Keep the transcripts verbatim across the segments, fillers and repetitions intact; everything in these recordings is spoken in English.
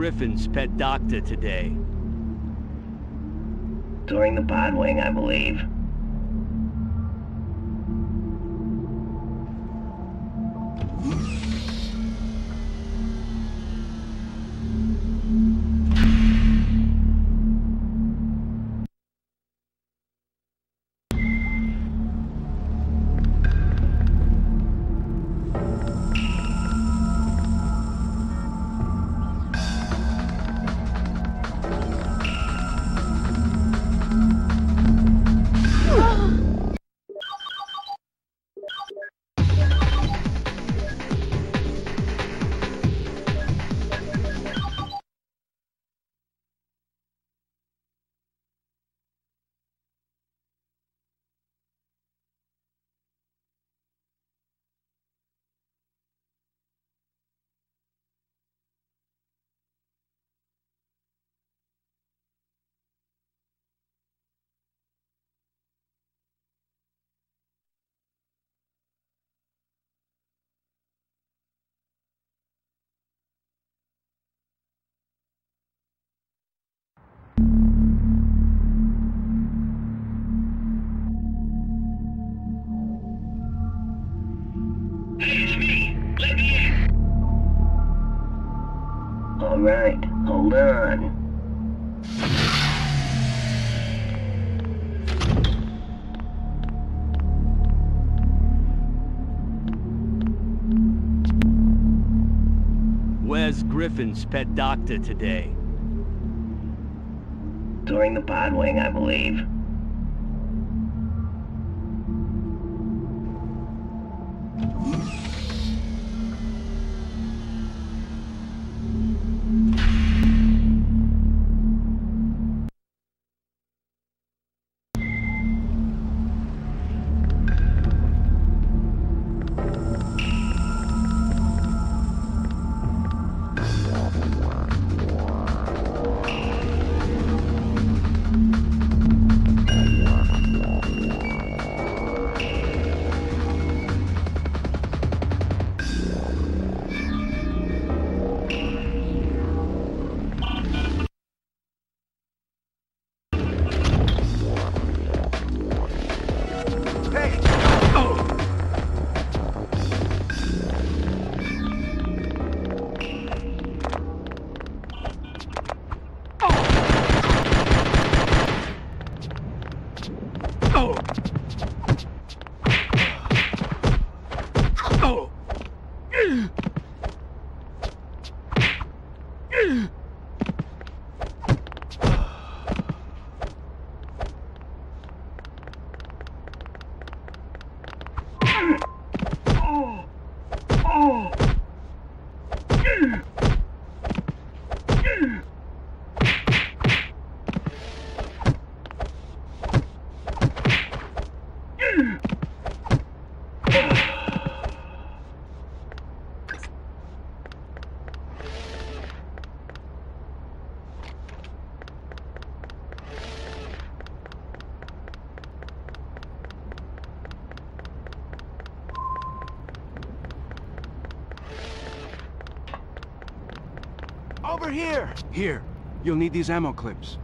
Griffin's pet doctor today. During the pod wing, I believe. Right, hold on. Where's Griffin's pet doctor today? During the pod wing, I believe. Here! Here. You'll need these ammo clips.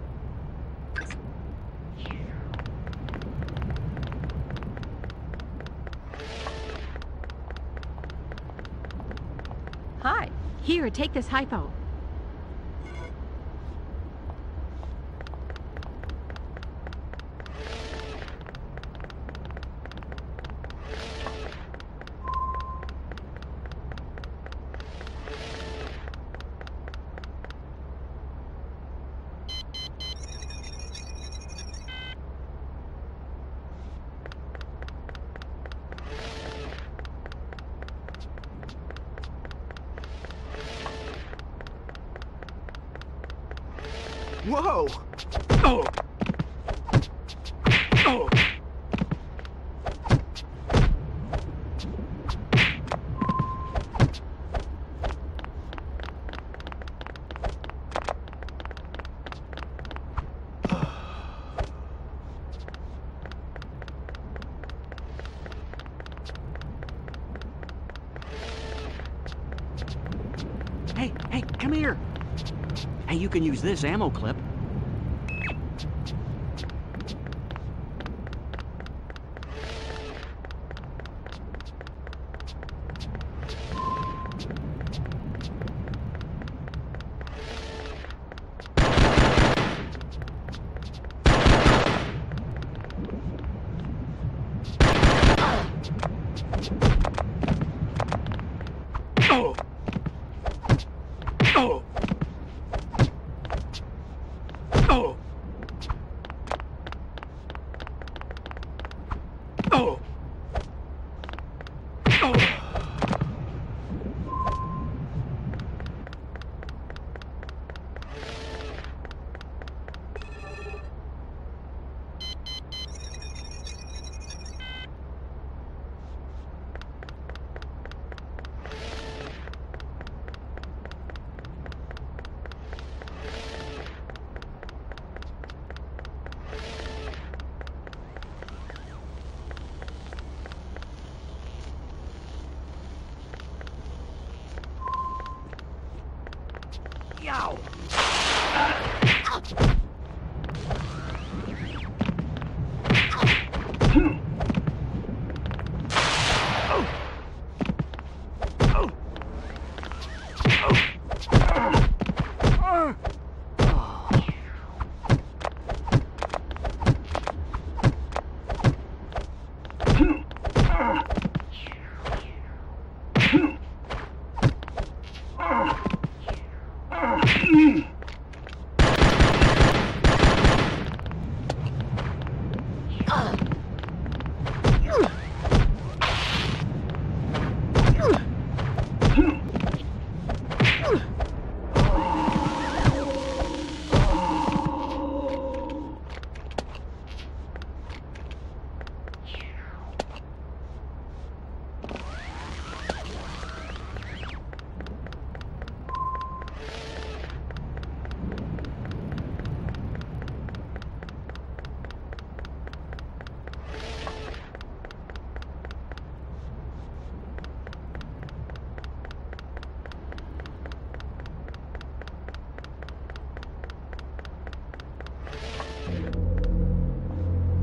Hi. Here, take this hypo. Whoa! Oh! Oh! Hey, hey, come here! And you can use this ammo clip.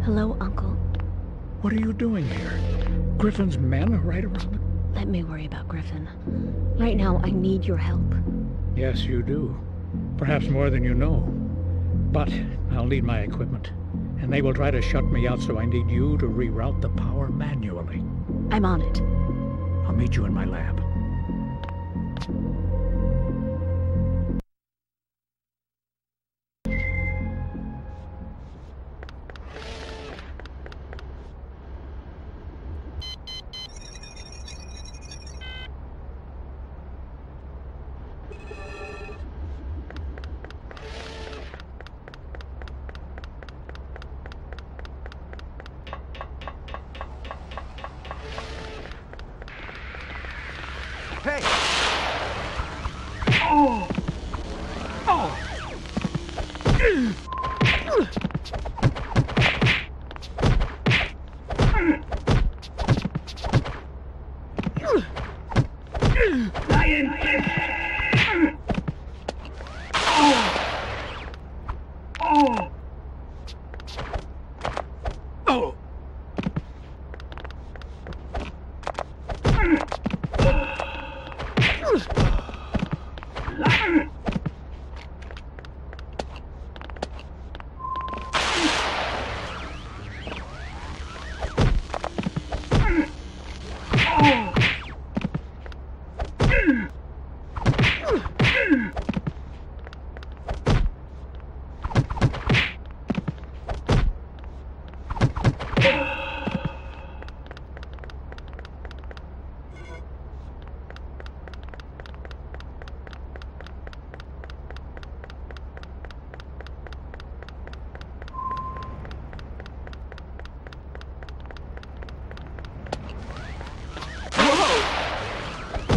Hello, Uncle. What are you doing here? Griffin's men are right around. Let me worry about Griffin. Right now, I need your help. Yes, you do. Perhaps more than you know. But I'll need my equipment. And they will try to shut me out, so I need you to reroute the power manually. I'm on it. I'll meet you in my lab.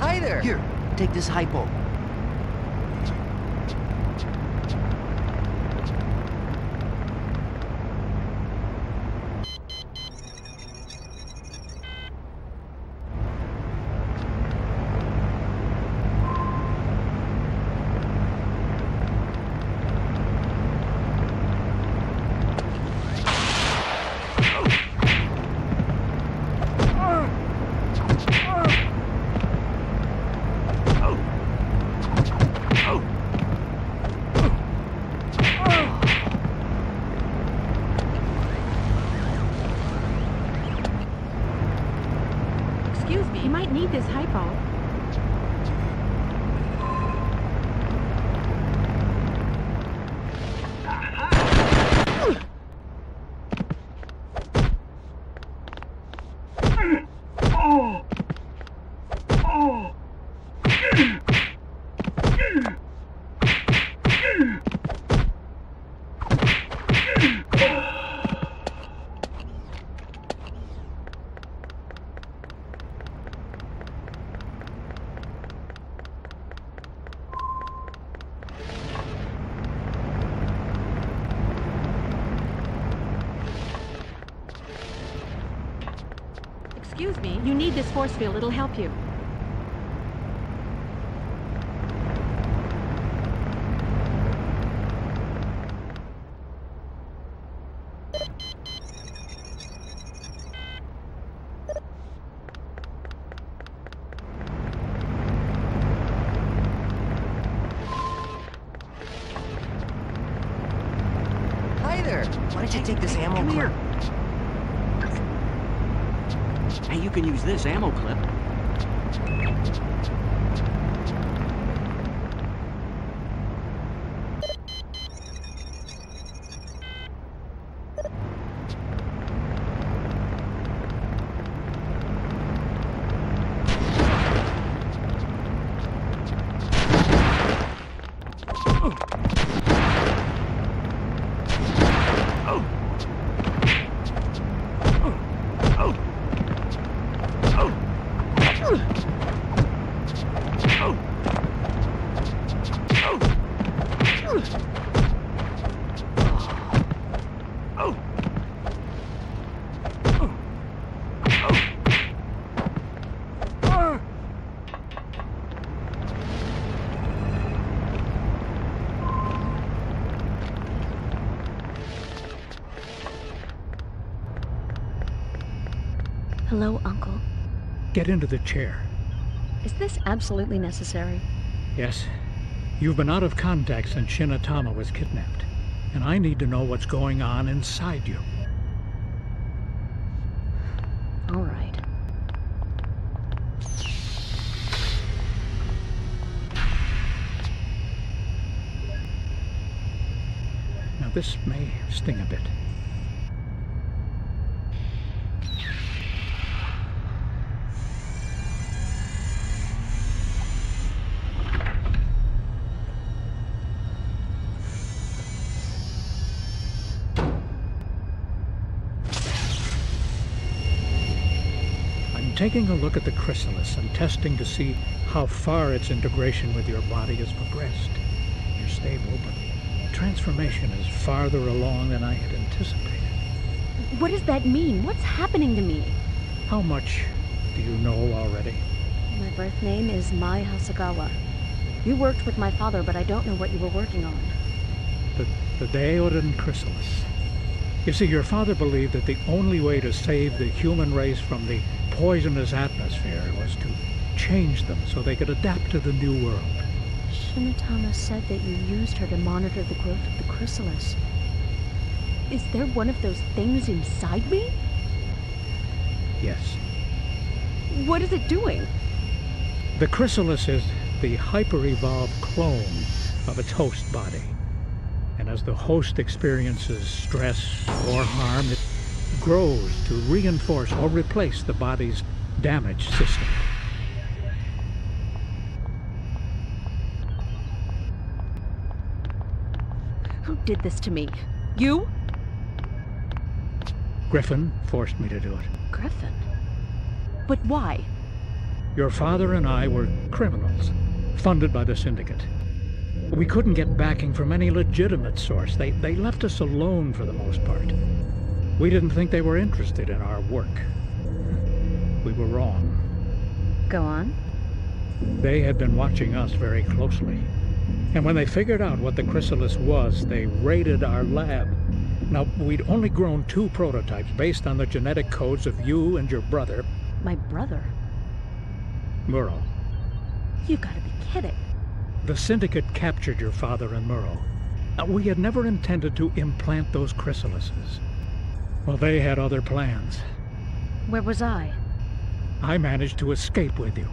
Hi there. Here, take this hypo. Excuse me, you need this force field, it'll help you. Hi there! Why don't you take this ammo clip? Hey, you can use this ammo clip. Hello, Uncle. Get into the chair. Is this absolutely necessary? Yes. You've been out of contact since Shinatama was kidnapped, and I need to know what's going on inside you. All right. Now, this may sting a bit. Taking a look at the chrysalis and testing to see how far its integration with your body has progressed. You're stable, but the transformation is farther along than I had anticipated. What does that mean? What's happening to me? How much do you know already? My birth name is Mai Hasegawa. You worked with my father, but I don't know what you were working on. The, the Daodan Chrysalis. You see, your father believed that the only way to save the human race from the poisonous atmosphere was to change them so they could adapt to the new world. Shinatama said that you used her to monitor the growth of the chrysalis. Is there one of those things inside me? Yes. What is it doing? The chrysalis is the hyper-evolved clone of its host body. And as the host experiences stress or harm, it grows to reinforce or replace the body's damaged system. Who did this to me? You? Griffin forced me to do it. Griffin? But why? Your father and I were criminals, funded by the Syndicate. We couldn't get backing from any legitimate source. They, they left us alone for the most part. We didn't think they were interested in our work. We were wrong. Go on. They had been watching us very closely. And when they figured out what the Chrysalis was, they raided our lab. Now, we'd only grown two prototypes based on the genetic codes of you and your brother. My brother? Muro. You've got to be kidding. The Syndicate captured your father and Muro. Now, we had never intended to implant those Chrysalises. Well, they had other plans. Where was I? I managed to escape with you.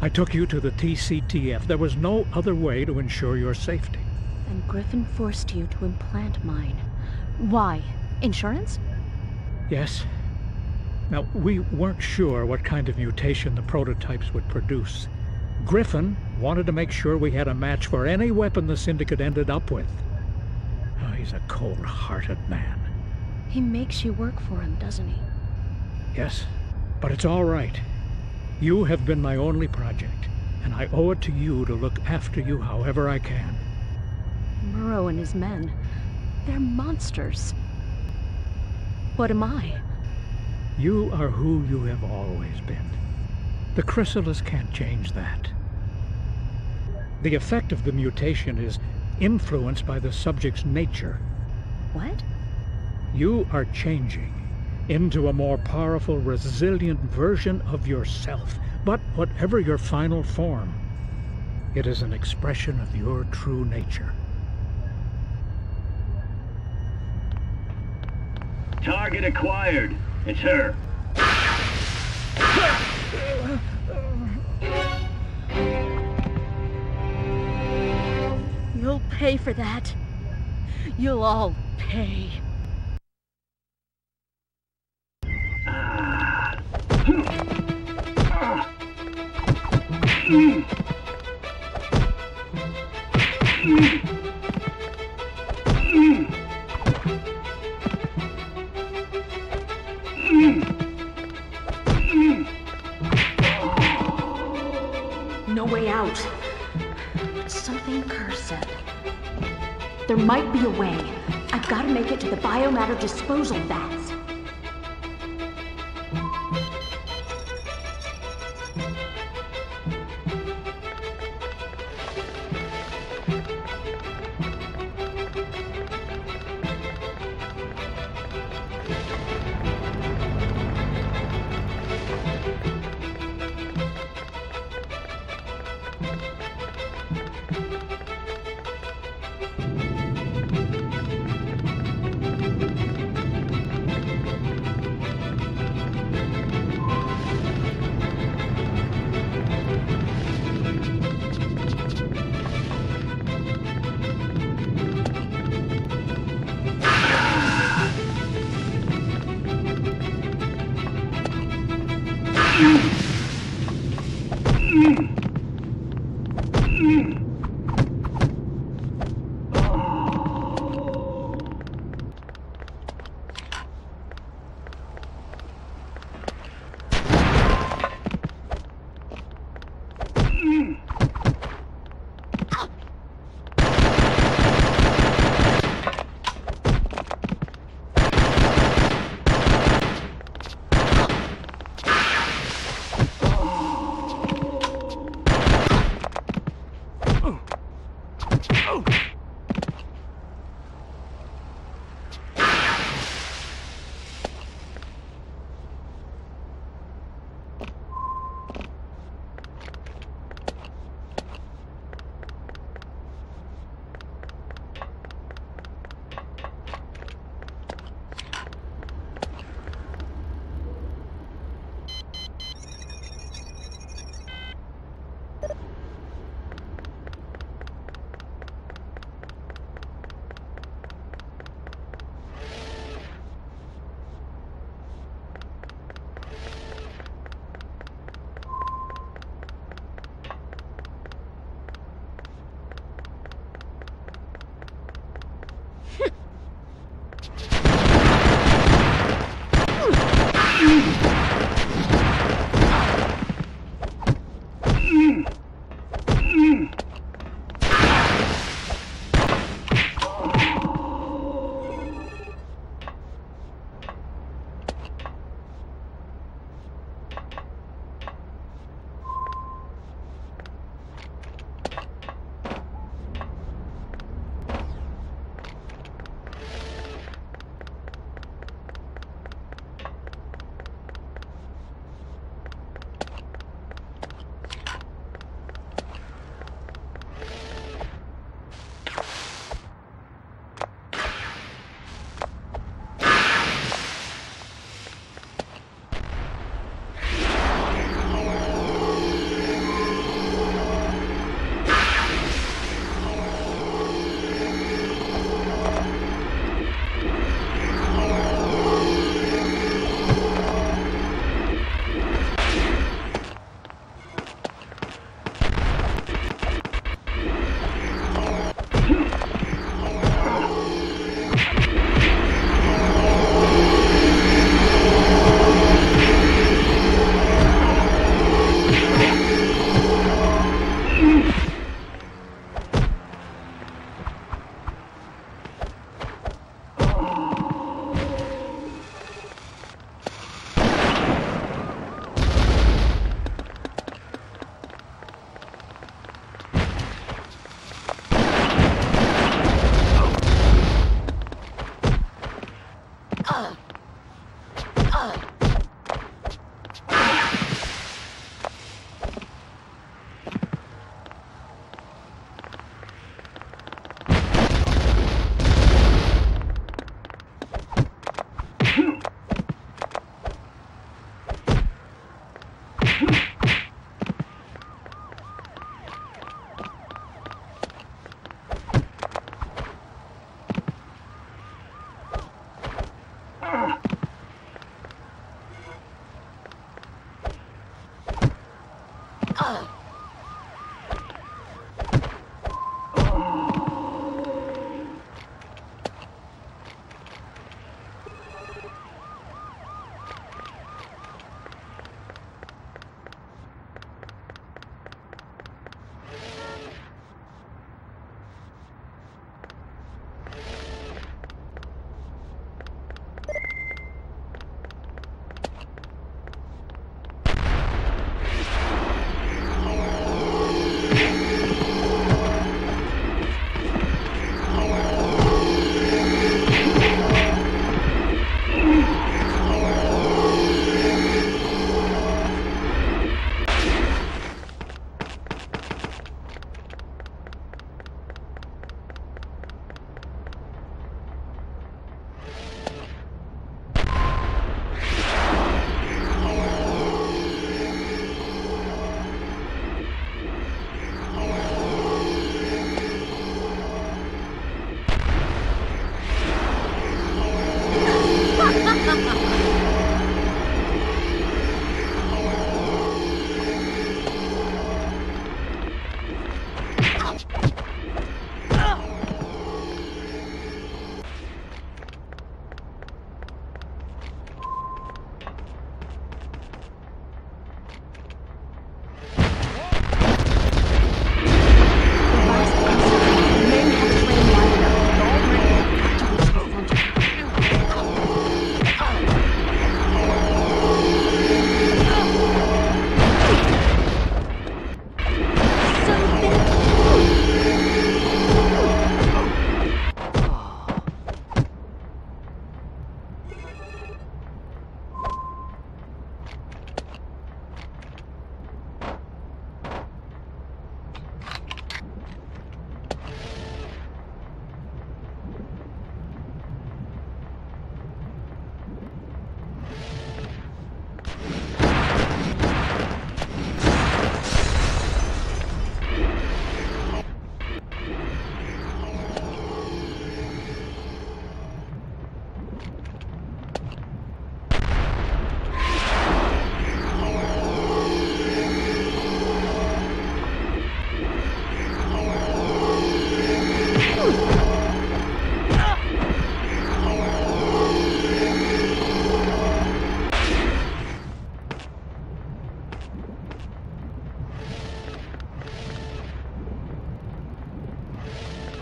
I took you to the T C T F. There was no other way to ensure your safety. And Griffin forced you to implant mine. Why? Insurance? Yes. Now, we weren't sure what kind of mutation the prototypes would produce. Griffin wanted to make sure we had a match for any weapon the Syndicate ended up with. Oh, he's a cold-hearted man. He makes you work for him, doesn't he? Yes, but it's all right. You have been my only project, and I owe it to you to look after you however I can. Muro and his men, they're monsters. What am I? You are who you have always been. The Chrysalis can't change that. The effect of the mutation is influenced by the subject's nature. What? You are changing into a more powerful, resilient version of yourself. But whatever your final form, it is an expression of your true nature. Target acquired. It's her. You'll pay for that. You'll all pay. Mm. Mm. Mm. Mm. Mm. No way out. Something Kerr said. There might be a way. I've got to make it to the biomatter disposal vats.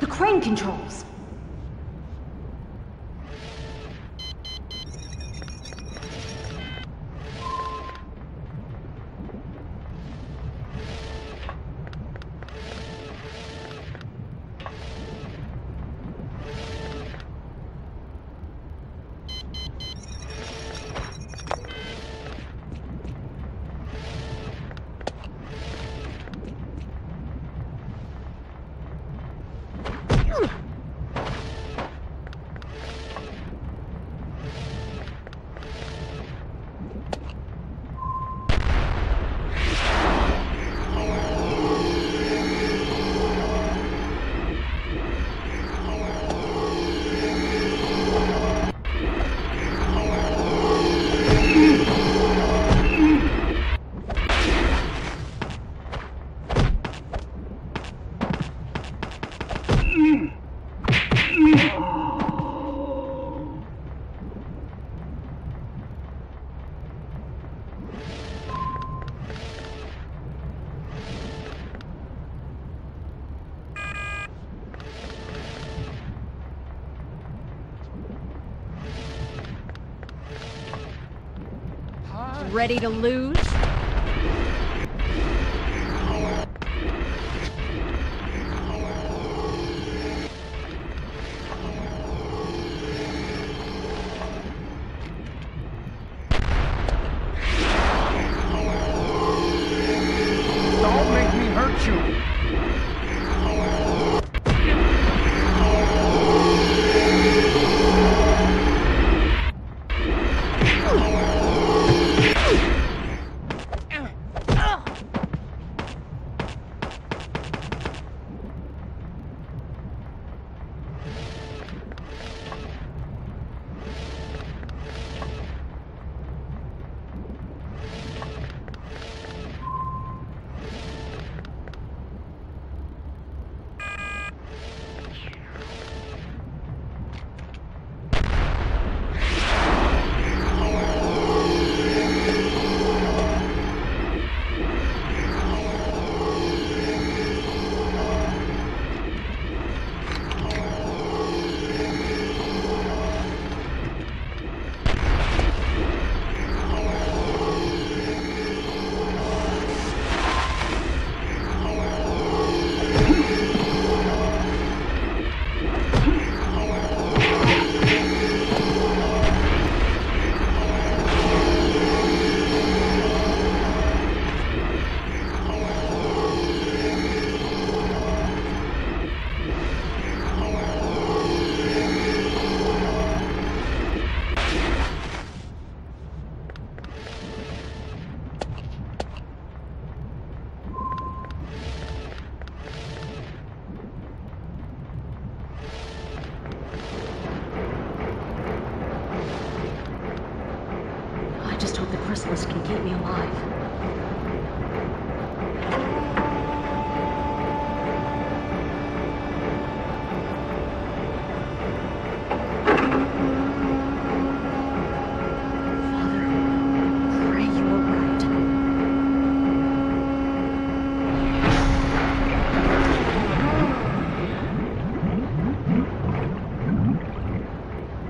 The crane controls. Ready to lose?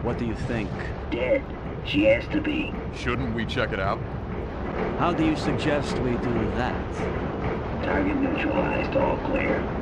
What do you think? Dead. She has to be. Shouldn't we check it out? How do you suggest we do that? Target neutralized, all clear.